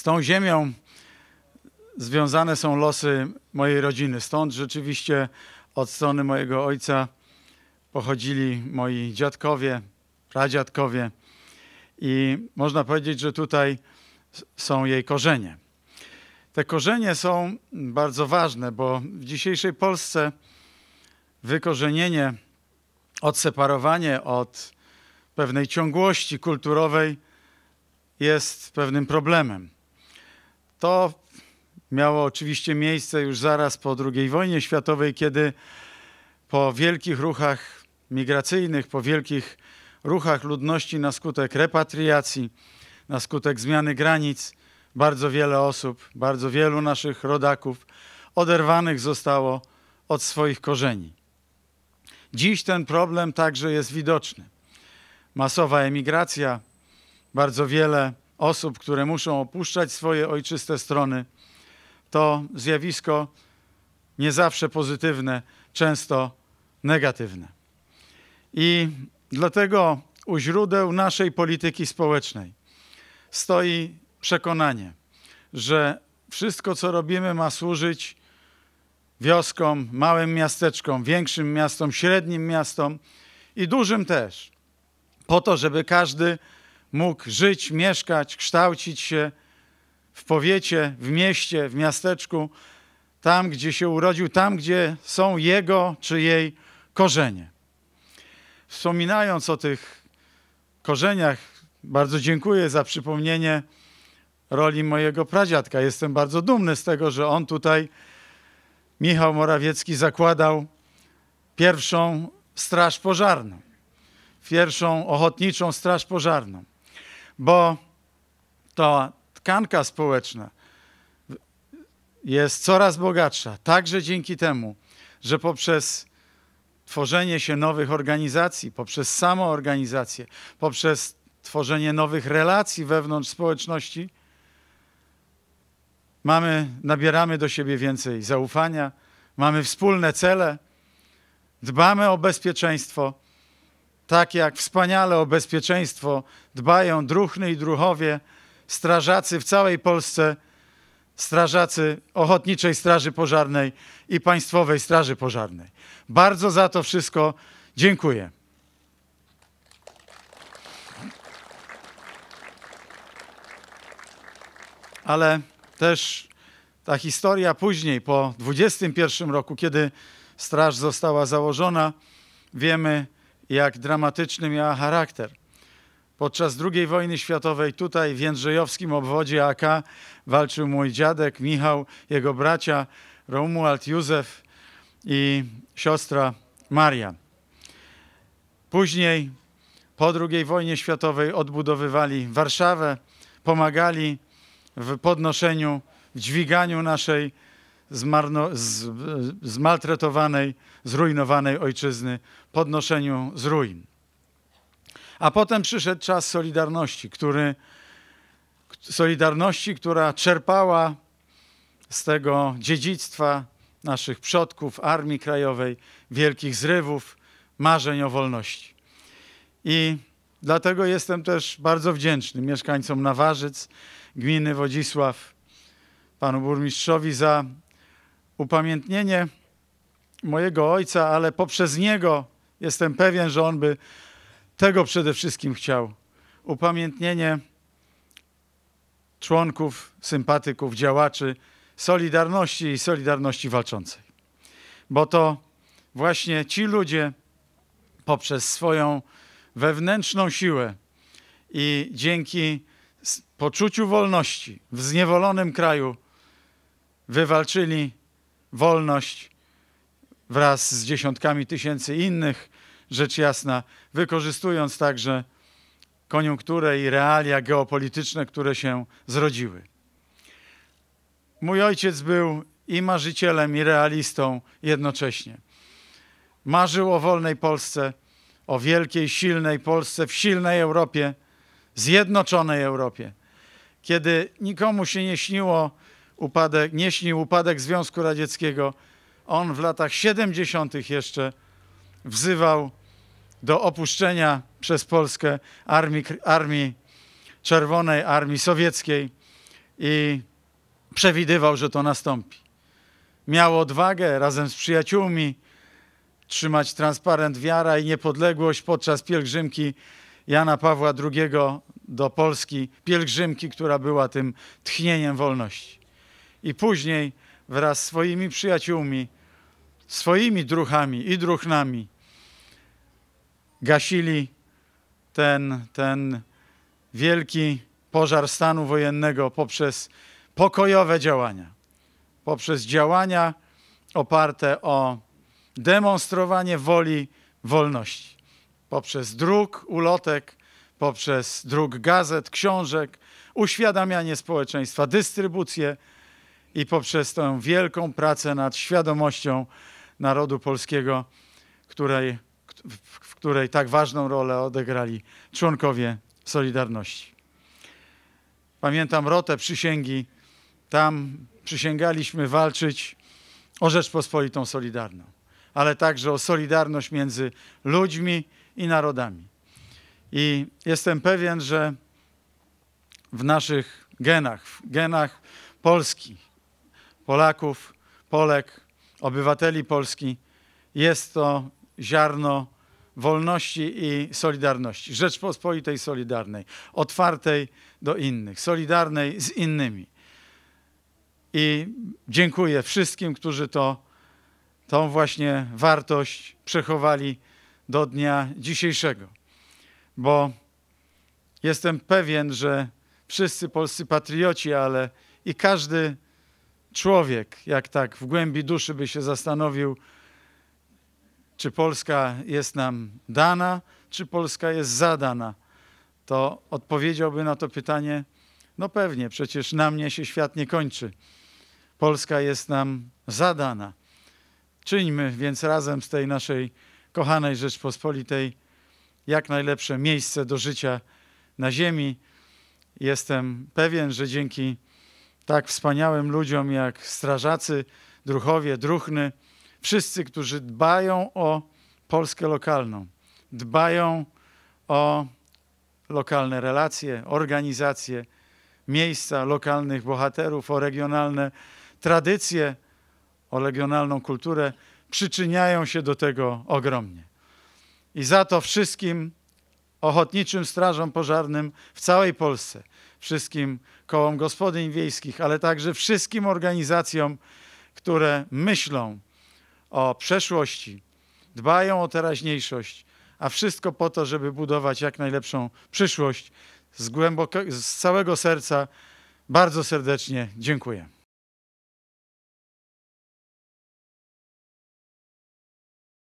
z tą ziemią związane są losy mojej rodziny. Stąd rzeczywiście od strony mojego ojca pochodzili moi dziadkowie, pradziadkowie i można powiedzieć, że tutaj są jej korzenie. Te korzenie są bardzo ważne, bo w dzisiejszej Polsce wykorzenienie, odseparowanie od pewnej ciągłości kulturowej jest pewnym problemem. To miało oczywiście miejsce już zaraz po II wojnie światowej, kiedy po wielkich ruchach migracyjnych, po wielkich ruchach ludności na skutek repatriacji, na skutek zmiany granic, bardzo wiele osób, bardzo wielu naszych rodaków oderwanych zostało od swoich korzeni. Dziś ten problem także jest widoczny. Masowa emigracja, bardzo wiele osób, które muszą opuszczać swoje ojczyste strony, to zjawisko nie zawsze pozytywne, często negatywne. I dlatego u źródeł naszej polityki społecznej stoi przekonanie, że wszystko, co robimy, ma służyć wioskom, małym miasteczkom, większym miastom, średnim miastom i dużym też, po to, żeby każdy mógł żyć, mieszkać, kształcić się w powiecie, w mieście, w miasteczku, tam, gdzie się urodził, tam, gdzie są jego czy jej korzenie. Wspominając o tych korzeniach, bardzo dziękuję za przypomnienie roli mojego pradziadka. Jestem bardzo dumny z tego, że on tutaj, Michał Morawiecki, zakładał pierwszą straż pożarną, pierwszą ochotniczą straż pożarną, bo to tkanka społeczna jest coraz bogatsza, także dzięki temu, że poprzez tworzenie się nowych organizacji, poprzez samoorganizację, poprzez tworzenie nowych relacji wewnątrz społeczności nabieramy do siebie więcej zaufania, mamy wspólne cele, dbamy o bezpieczeństwo, tak jak wspaniale o bezpieczeństwo dbają druhny i druhowie, strażacy w całej Polsce, strażacy Ochotniczej Straży Pożarnej i Państwowej Straży Pożarnej. Bardzo za to wszystko dziękuję. Ale też ta historia później, po 21 roku, kiedy straż została założona, wiemy, jak dramatyczny miała charakter. Podczas II wojny światowej tutaj w Jędrzejowskim obwodzie AK walczył mój dziadek Michał, jego bracia Romuald, Józef i siostra Maria. Później po II wojnie światowej odbudowywali Warszawę, pomagali w podnoszeniu, w dźwiganiu naszej zmaltretowanej, zrujnowanej ojczyzny, podnoszeniu z ruin. A potem przyszedł czas Solidarności, która czerpała z tego dziedzictwa naszych przodków, Armii Krajowej, wielkich zrywów, marzeń o wolności. I dlatego jestem też bardzo wdzięczny mieszkańcom Nawarzyc, gminy Wodzisław, panu burmistrzowi za upamiętnienie mojego ojca, ale poprzez niego jestem pewien, że on by tego przede wszystkim chciał. Upamiętnienie członków, sympatyków, działaczy Solidarności i Solidarności Walczącej. Bo to właśnie ci ludzie poprzez swoją wewnętrzną siłę i dzięki poczuciu wolności w zniewolonym kraju wywalczyli wolność wraz z dziesiątkami tysięcy innych, rzecz jasna, wykorzystując także koniunkturę i realia geopolityczne, które się zrodziły. Mój ojciec był i marzycielem, i realistą jednocześnie. Marzył o wolnej Polsce, o wielkiej, silnej Polsce, w silnej Europie, zjednoczonej Europie, kiedy nikomu się nie śnił upadek Związku Radzieckiego. On w latach 70. jeszcze wzywał do opuszczenia przez Polskę Armii Czerwonej, Armii Sowieckiej i przewidywał, że to nastąpi. Miał odwagę razem z przyjaciółmi trzymać transparent Wiara i Niepodległość podczas pielgrzymki Jana Pawła II do Polski, pielgrzymki, która była tym tchnieniem wolności. I później wraz z swoimi przyjaciółmi, swoimi druchami i druchnami gasili ten wielki pożar stanu wojennego poprzez pokojowe działania. Poprzez działania oparte o demonstrowanie woli wolności. Poprzez druk ulotek, poprzez druk gazet, książek, uświadamianie społeczeństwa, dystrybucję i poprzez tę wielką pracę nad świadomością narodu polskiego, w której tak ważną rolę odegrali członkowie Solidarności. Pamiętam rotę przysięgi, tam przysięgaliśmy walczyć o Rzeczpospolitą Solidarną, ale także o solidarność między ludźmi i narodami. I jestem pewien, że w naszych genach, w genach Polski, Polaków, Polek, obywateli Polski jest to ziarno wolności i solidarności, Rzeczpospolitej Solidarnej, otwartej do innych, solidarnej z innymi. I dziękuję wszystkim, którzy tą właśnie wartość przechowali do dnia dzisiejszego, bo jestem pewien, że wszyscy polscy patrioci, ale i każdy człowiek, jak tak w głębi duszy by się zastanowił, czy Polska jest nam dana, czy Polska jest zadana, to odpowiedziałby na to pytanie, no pewnie, przecież na mnie się świat nie kończy. Polska jest nam zadana. Czyńmy więc razem z tej naszej kochanej Rzeczpospolitej jak najlepsze miejsce do życia na ziemi. Jestem pewien, że dzięki tak wspaniałym ludziom jak strażacy, druhowie, druchny, wszyscy, którzy dbają o Polskę lokalną, dbają o lokalne relacje, organizacje, miejsca lokalnych bohaterów, o regionalne tradycje, o regionalną kulturę, przyczyniają się do tego ogromnie. I za to wszystkim ochotniczym strażom pożarnym w całej Polsce, wszystkim kołom gospodyń wiejskich, ale także wszystkim organizacjom, które myślą o przeszłości, dbają o teraźniejszość, a wszystko po to, żeby budować jak najlepszą przyszłość. Z całego serca bardzo serdecznie dziękuję.